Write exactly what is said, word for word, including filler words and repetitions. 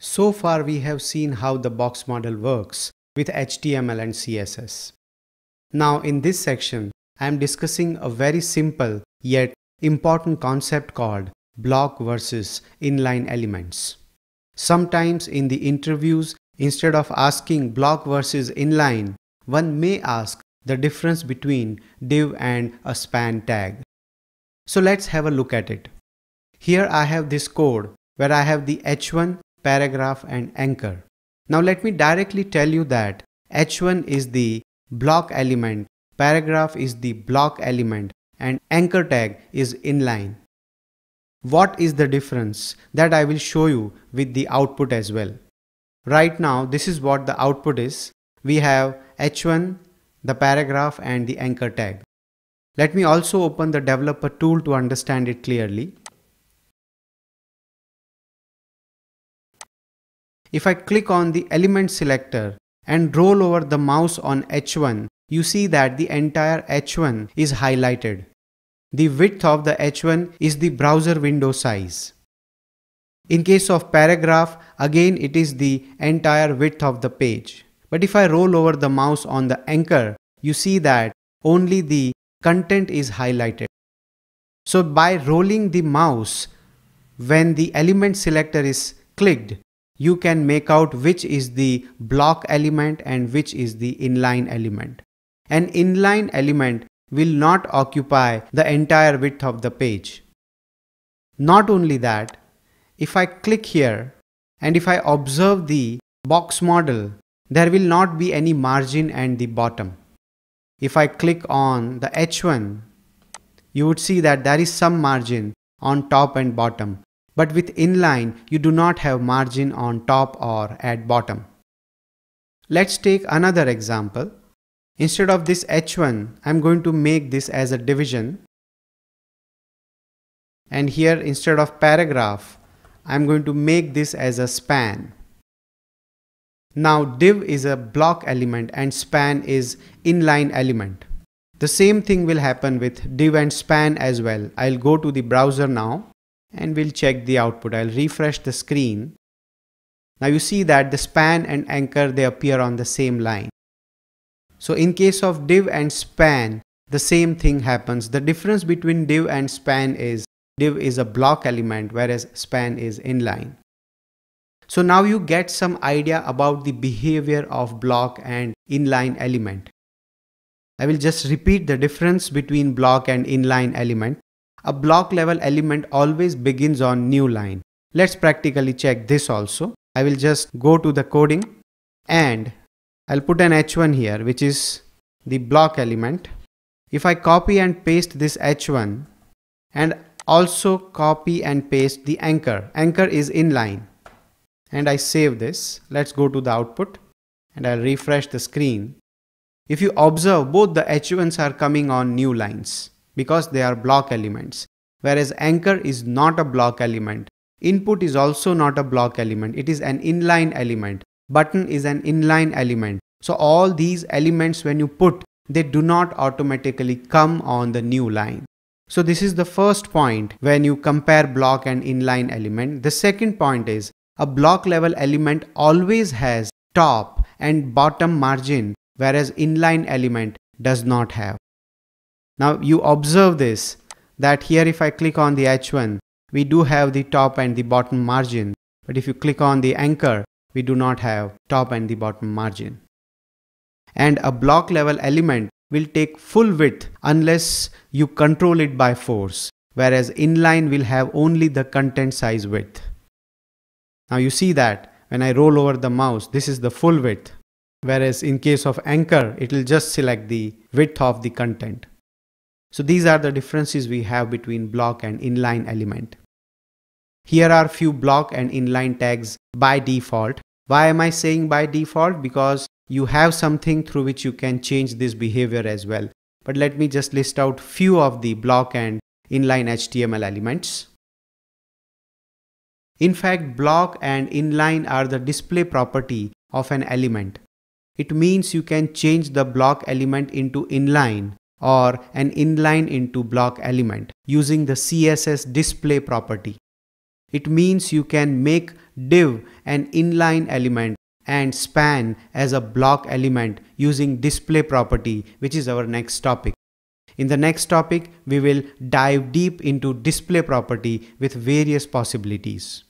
So far we have seen how the box model works with H T M L and C S S. Now in this section, I am discussing a very simple yet important concept called block versus inline elements. Sometimes in the interviews, instead of asking block versus inline, one may ask the difference between div and a span tag. So let's have a look at it. Here I have this code where I have the h one, paragraph and anchor. Now let me directly tell you that h one is the block element, paragraph is the block element and anchor tag is inline. What is the difference? That I will show you with the output as well. Right now this is what the output is. We have h one, the paragraph and the anchor tag. Let me also open the developer tool to understand it clearly. If I click on the element selector and roll over the mouse on h one, you see that the entire h one is highlighted. The width of the h one is the browser window size. In case of paragraph, again it is the entire width of the page. But if I roll over the mouse on the anchor, you see that only the content is highlighted. So by rolling the mouse, when the element selector is clicked, you can make out which is the block element and which is the inline element. An inline element will not occupy the entire width of the page. Not only that, if I click here and if I observe the box model, there will not be any margin at the bottom. If I click on the h one, you would see that there is some margin on top and bottom. But with inline, you do not have margin on top or at bottom. Let's take another example. Instead of this h one, I'm going to make this as a division. And here, instead of paragraph, I'm going to make this as a span. Now div is a block element and span is inline element. The same thing will happen with div and span as well. I'll go to the browser now and we'll check the output. I'll refresh the screen. Now you see that the span and anchor, they appear on the same line. So in case of div and span, the same thing happens. The difference between div and span is div is a block element whereas span is inline. So now you get some idea about the behavior of block and inline element. I will just repeat the difference between block and inline element. A block level element always begins on new line. Let's practically check this also. I will just go to the coding and I'll put an h one here, which is the block element. If I copy and paste this h one and also copy and paste the anchor, anchor is inline. And I save this. Let's go to the output and I'll refresh the screen. If you observe, both the h ones are coming on new lines because they are block elements, whereas anchor is not a block element. Input is also not a block element. It is an inline element. Button is an inline element. So all these elements, when you put, they do not automatically come on the new line. So this is the first point when you compare block and inline element. The second point is, a block level element always has top and bottom margin, whereas inline element does not have. Now you observe this, that here if I click on the h one, we do have the top and the bottom margin, but if you click on the anchor, we do not have top and the bottom margin. And a block level element will take full width unless you control it by force, whereas inline will have only the content size width. Now you see that when I roll over the mouse, this is the full width, whereas in case of anchor, it will just select the width of the content. So these are the differences we have between block and inline element. Here are few block and inline tags by default. Why am I saying by default? Because you have something through which you can change this behavior as well. But let me just list out few of the block and inline H T M L elements. In fact, block and inline are the display property of an element. It means you can change the block element into inline or an inline into block element using the C S S display property. It means you can make div an inline element, and span as a block element using display property, which is our next topic. In the next topic, we will dive deep into display property with various possibilities.